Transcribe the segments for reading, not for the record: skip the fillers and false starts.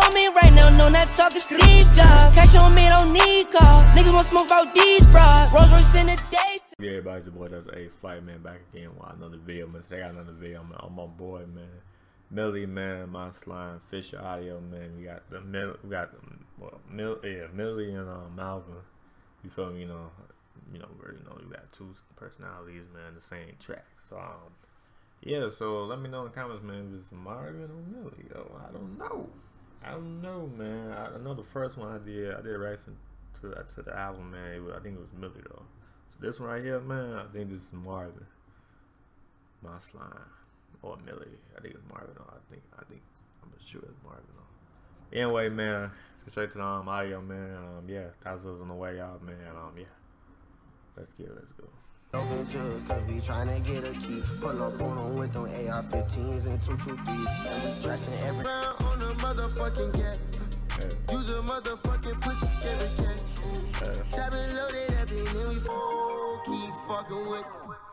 on me right now, no, not talking Steve Jobs. Cash on me, don't need calls. Niggas want smoke about these bras. Rolls Royce in the day. Yeah, everybody, your boy, that's Ace, Flight Man, back again with another video, man. Today I got another video, man. I'm my boy, man. Melly, man, my slime, Fisher Audio, man. We got the Melly and Melvin. You feel me? You know, you got two personalities, man, the same track. So yeah, so let me know in the comments, man, if it's Marvin or Melly, yo. I don't know, man. I know the first one I did reaction to the album, man. I think it was Melly though. So this one right here, man, I think this is Marvin, my slime, or Melly. I think it's Marvin though. I think I'm sure it's Marvin though. Anyway, man, let's get straight to the audio, man. Yeah, thousands on the way out, man. Yeah. Let's go. Don't judge, cause we tryna get a key. Pull up on them with them AR-15s and 223. And we dressing every on the motherfucking cat. Use a motherfucking pussy scary cat. Tap it loaded up and then we keep fucking with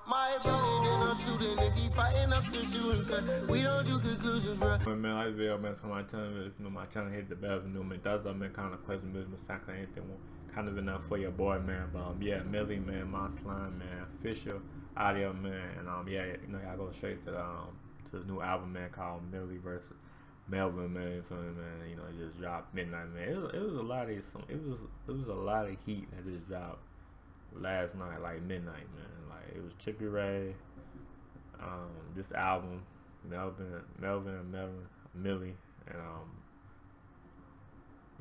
my phone and I'm shooting. If he fighting, I'm still shooting, cause we don't do conclusions, bro. Man, I like video, man. So my channel, if you know my channel hit the bell, you know, man, that's the man kind of question business, tackling anything. Kind of enough for your boy, man, but yeah, Melly, man, my slime, man, Fisher Audio, man, and yeah, you know, y'all go straight to the new album, man, called Melly vs. Melvin, man. You feel me, man? You know, it just dropped midnight, man. It was a lot of it was a lot of heat that just dropped last night, like midnight, man. Like it was Chippy Ray, this album, Melly, and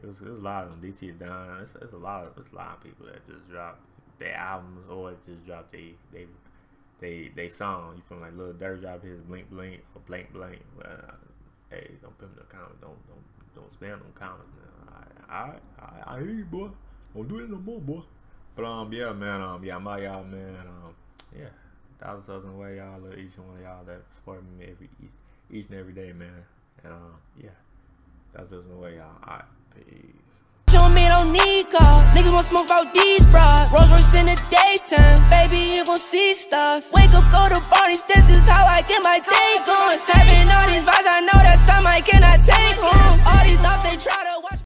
It was a lot of them. DC Don. It's a lot of people that just dropped their albums or just dropped they song. You feel like Lil Durk dropped his Blink Blink or Blank Blank. Hey, don't put me in the comments. Don't spam them comments, man. I hear you, boy. Don't do it no more, boy. But yeah, man. Yeah, my y'all, man. Yeah, thousands of way y'all, each one of y'all that support me each and every day, man. And yeah, that's just the way y'all. All right. Show me don't need cars. Niggas want smoke about these bras. Rolls Royce in the daytime. Baby, you gon' see stars. Wake up, go to parties. That's just how I get my day going. Having all these vibes, I know that's something I cannot take home. All these off, they try to watch.